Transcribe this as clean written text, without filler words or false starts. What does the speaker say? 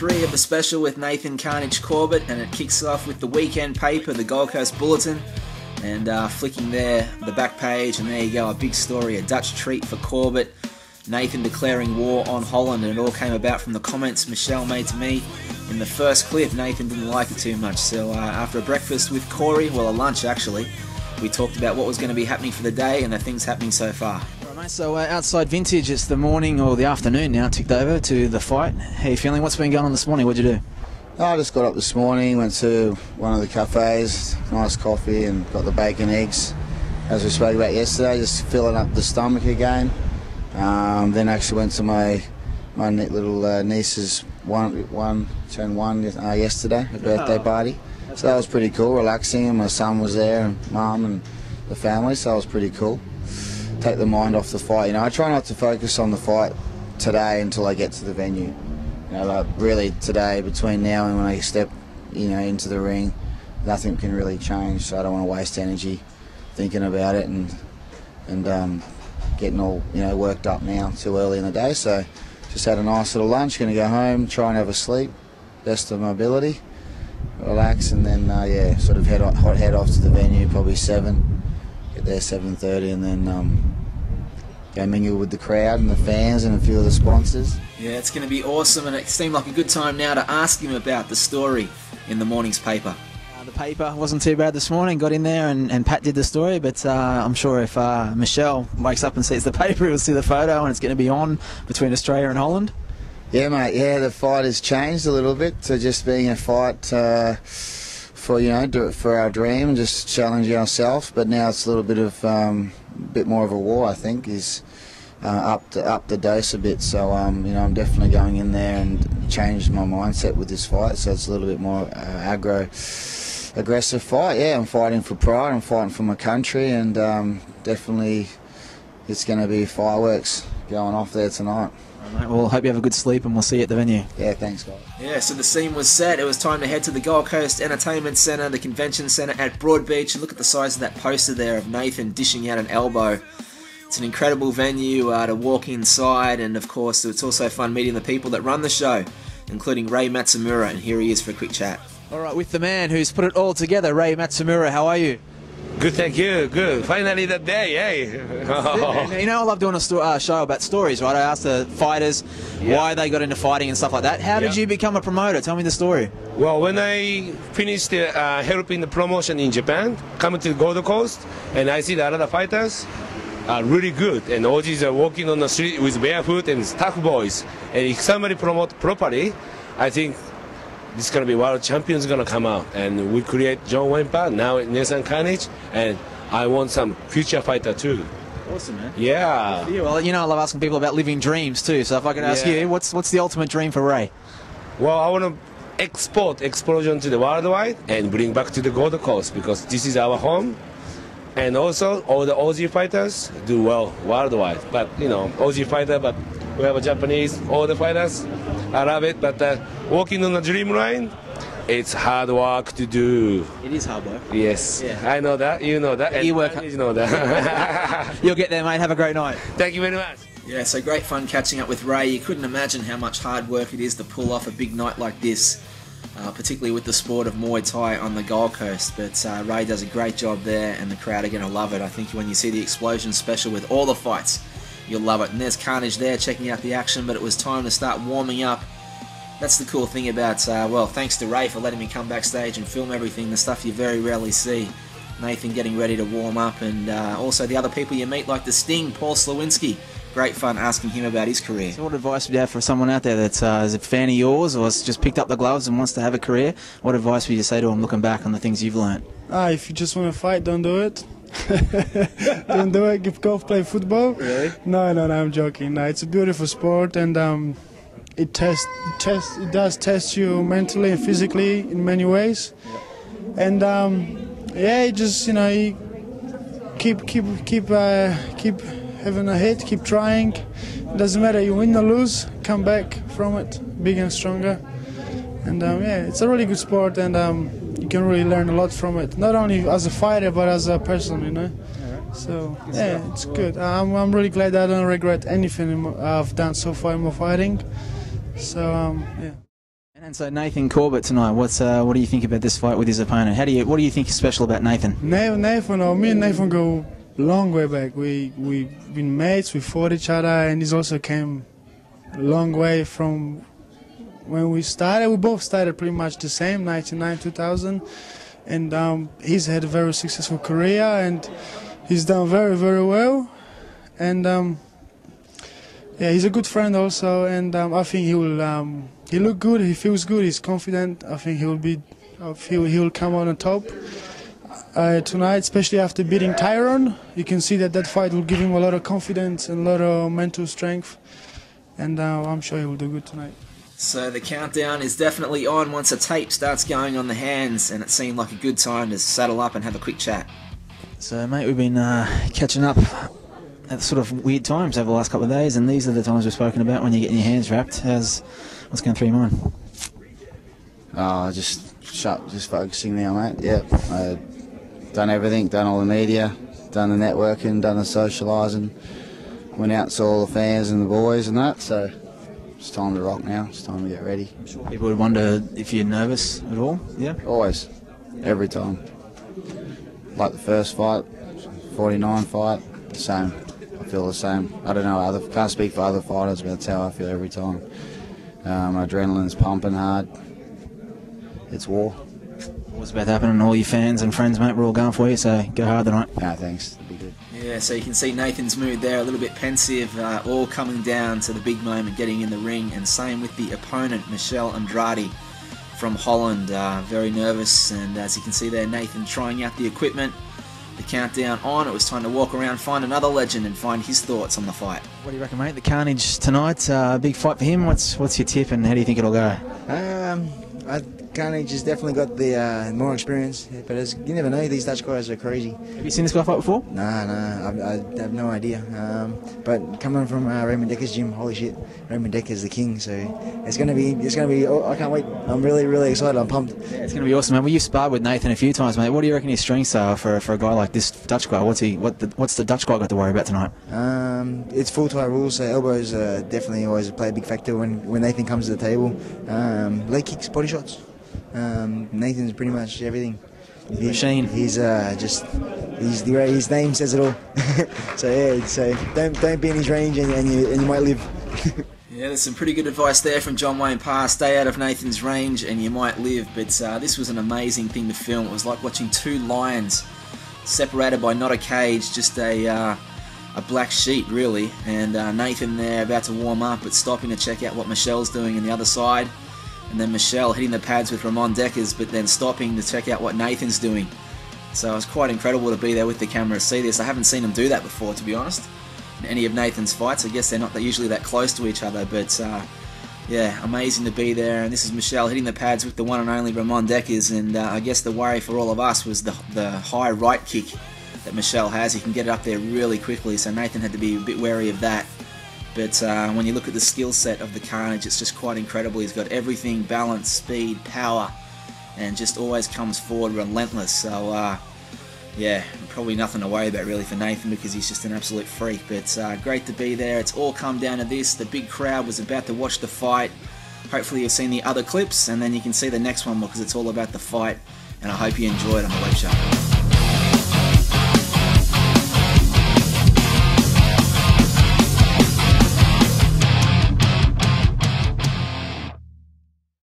3 of the special with Nathan Carnage Corbett, and it kicks off with the weekend paper, the Gold Coast Bulletin, and flicking there the back page, and there you go, a big story, a Dutch treat for Corbett, Nathan declaring war on Holland, and it all came about from the comments Michelle made to me in the first clip. Nathan didn't like it too much, so after a breakfast with Corey, well, a lunch actually, we talked about what was going to be happening for the day and the things happening so far. So outside Vintage, it's the morning, or the afternoon now, ticked over to the fight. How are you feeling? What's been going on this morning? What'd you do? Oh, I just got up this morning, went to one of the cafes, nice coffee, and got the bacon eggs, as we spoke about yesterday, just filling up the stomach again. Then actually went to my little niece's turned one yesterday, her birthday party. So that was pretty cool, relaxing, and my son was there, and mum, and the family, so that was pretty cool. Take the mind off the fight, you know. I try not to focus on the fight today until I get to the venue. You know, like really today, between now and when I step, you know, into the ring, nothing can really change. So I don't want to waste energy thinking about it and getting all, you know, worked up now too early in the day. So just had a nice little lunch. Going to go home, try and have a sleep, best of my ability, relax, and then yeah, sort of head off to the venue, probably 7. Get there 7:30 and then go mingle with the crowd and the fans and a few of the sponsors. Yeah, it's going to be awesome, and it seemed like a good time now to ask him about the story in the morning's paper. The paper wasn't too bad this morning, got in there and Pat did the story, but I'm sure if Michelle wakes up and sees the paper, he'll see the photo and it's going to be on between Australia and Holland. Yeah, mate, yeah, the fight has changed a little bit to just being a fight... for, you know, do it for our dream, just challenging ourselves. But now it's a little bit of bit more of a war. I think is up the dose a bit. So you know, I'm definitely going in there and changed my mindset with this fight. So it's a little bit more aggressive fight. Yeah, I'm fighting for pride. I'm fighting for my country, and definitely it's going to be fireworks going off there tonight. Well, hope you have a good sleep, and we'll see you at the venue. Yeah, thanks, guys. Yeah, so the scene was set. It was time to head to the Gold Coast Entertainment Centre, the convention centre at Broadbeach. Look at the size of that poster there of Nathan dishing out an elbow. It's an incredible venue to walk inside, and of course, it's also fun meeting the people that run the show, including Ray Matsumura, and here he is for a quick chat. All right, with the man who's put it all together, Ray Matsumura, how are you? Good, thank you. Good. Finally that day, eh? Oh. You know, I love doing a show about stories, right? I asked the fighters why they got into fighting and stuff like that. How did you become a promoter? Tell me the story. Well, when I finished helping the promotion in Japan, coming to the Gold Coast, and I see that other fighters are really good, and Aussies are walking on the street with barefoot and tough boys. And if somebody promotes properly, I think this is going to be world champions going to come out, and we create John Wayne Parr, now Nathan Carnage, and I want some future fighter too. Awesome, man. Yeah. Well, you know, I love asking people about living dreams too, so if I could ask you, what's the ultimate dream for Ray? Well, I want to export Xplosion to the worldwide and bring back to the Gold Coast, because this is our home, and also all the Aussie fighters do well worldwide. But, you know, Aussie fighter, but we have a Japanese, all the fighters. I love it, but walking on the dream line, it's hard work to do. It is hard work. Yes, I know that, you know that, and you work. You know that. You'll get there, mate. Have a great night. Thank you very much. Yeah, so great fun catching up with Ray. You couldn't imagine how much hard work it is to pull off a big night like this, particularly with the sport of Muay Thai on the Gold Coast. But Ray does a great job there, and the crowd are going to love it. I think when you see the Xplosion special with all the fights, you'll love it. And there's Carnage there checking out the action, but it was time to start warming up. That's the cool thing about, well, thanks to Ray for letting me come backstage and film everything, the stuff you very rarely see. Nathan getting ready to warm up, and also the other people you meet, like the Sting, Paul Slowinski. Great fun asking him about his career. So what advice would you have for someone out there that is a fan of yours, or has just picked up the gloves and wants to have a career? What advice would you say to him looking back on the things you've learned? If you just want to fight, don't do it. Don't do it. Give golf, play football. Really? No, I'm joking. No, it's a beautiful sport, and it does test you mentally and physically in many ways. And yeah, just, you know, you keep having a hit, keep trying. It doesn't matter you win or lose. Come back from it, bigger and stronger. And yeah, it's a really good sport, and you can really learn a lot from it, not only as a fighter but as a person, you know. So yeah, it's good. I'm really glad I don't regret anything I've done so far in my fighting. So yeah. And so Nathan Corbett tonight, what do you think about this fight with his opponent? What do you think is special about Nathan? Me and Nathan go a long way back. We've been mates, we fought each other, and this also came a long way from when we started. We both started pretty much the same, 1999-2000, and he's had a very successful career and he's done very, very well. And yeah, he's a good friend also, and I think he will. He look good. He feels good. He's confident. I think he will be. I feel he will come out on top tonight, especially after beating Tyrone. You can see that that fight will give him a lot of confidence and a lot of mental strength, and I'm sure he will do good tonight. So the countdown is definitely on once the tape starts going on the hands, and it seemed like a good time to saddle up and have a quick chat. So mate, we've been catching up at sort of weird times over the last couple of days, and these are the times we've spoken about when you're getting your hands wrapped. What's going through your mind? Just focusing now, mate. Yep, done everything, done all the media, done the networking, done the socialising, went out, saw all the fans and the boys and that, so it's time to rock now, it's time to get ready. I'm sure people would wonder if you're nervous at all, yeah? Always, every time. Like the first fight, 49 fight, the same. Feel the same. I don't know, can't speak for other fighters, but that's how I feel every time. Adrenaline's pumping hard. It's war. What's about to happen, and all your fans and friends, mate, we're all going for you, so go hard tonight. No, thanks. It'll be good. Yeah, so you can see Nathan's mood there, a little bit pensive, all coming down to the big moment, getting in the ring, and same with the opponent, Michelle Andrade from Holland. Very nervous, and as you can see there, Nathan trying out the equipment. The countdown on, it was time to walk around, find another legend and find his thoughts on the fight. What do you reckon, mate? The carnage tonight, big fight for him. What's your tip and how do you think it'll go? Carnage has definitely got the more experience, but you never know, these Dutch guys are crazy. Have you seen this guy fight before? Nah, I have no idea, but coming from Ramon Deckers' gym, holy shit, Ramon Deckers the king, so it's going to be, oh, I can't wait, I'm really, really excited, I'm pumped. Yeah, it's going to be awesome, man. Well, you've sparred with Nathan a few times, mate. What do you reckon his strengths are for a guy like this Dutch guy? What's the Dutch guy got to worry about tonight? It's full tie rules, so elbows definitely always play a big factor when Nathan comes to the table. Leg kicks, body shots. Nathan's pretty much everything. He's a machine. His name says it all. So yeah, so don't be in his range and you might live. Yeah, there's some pretty good advice there from John Wayne Parr. Stay out of Nathan's range and you might live. But this was an amazing thing to film. It was like watching two lions separated by not a cage, just a black sheep really. And Nathan there about to warm up, but stopping to check out what Michelle's doing on the other side. And then Michelle hitting the pads with Ramon Deckers, but then stopping to check out what Nathan's doing. So it was quite incredible to be there with the camera to see this. I haven't seen him do that before, to be honest, in any of Nathan's fights. I guess they're not usually that close to each other, but yeah, amazing to be there. And this is Michelle hitting the pads with the one and only Ramon Deckers, and I guess the worry for all of us was the high right kick that Michelle has. He can get it up there really quickly, so Nathan had to be a bit wary of that. But when you look at the skill set of the Carnage, it's just quite incredible. He's got everything: balance, speed, power, and just always comes forward relentless. So yeah, probably nothing to worry about really for Nathan, because he's just an absolute freak. But great to be there. It's all come down to this. The big crowd was about to watch the fight. Hopefully you've seen the other clips, and then you can see the next one, because it's all about the fight. And I hope you enjoyed on the web show.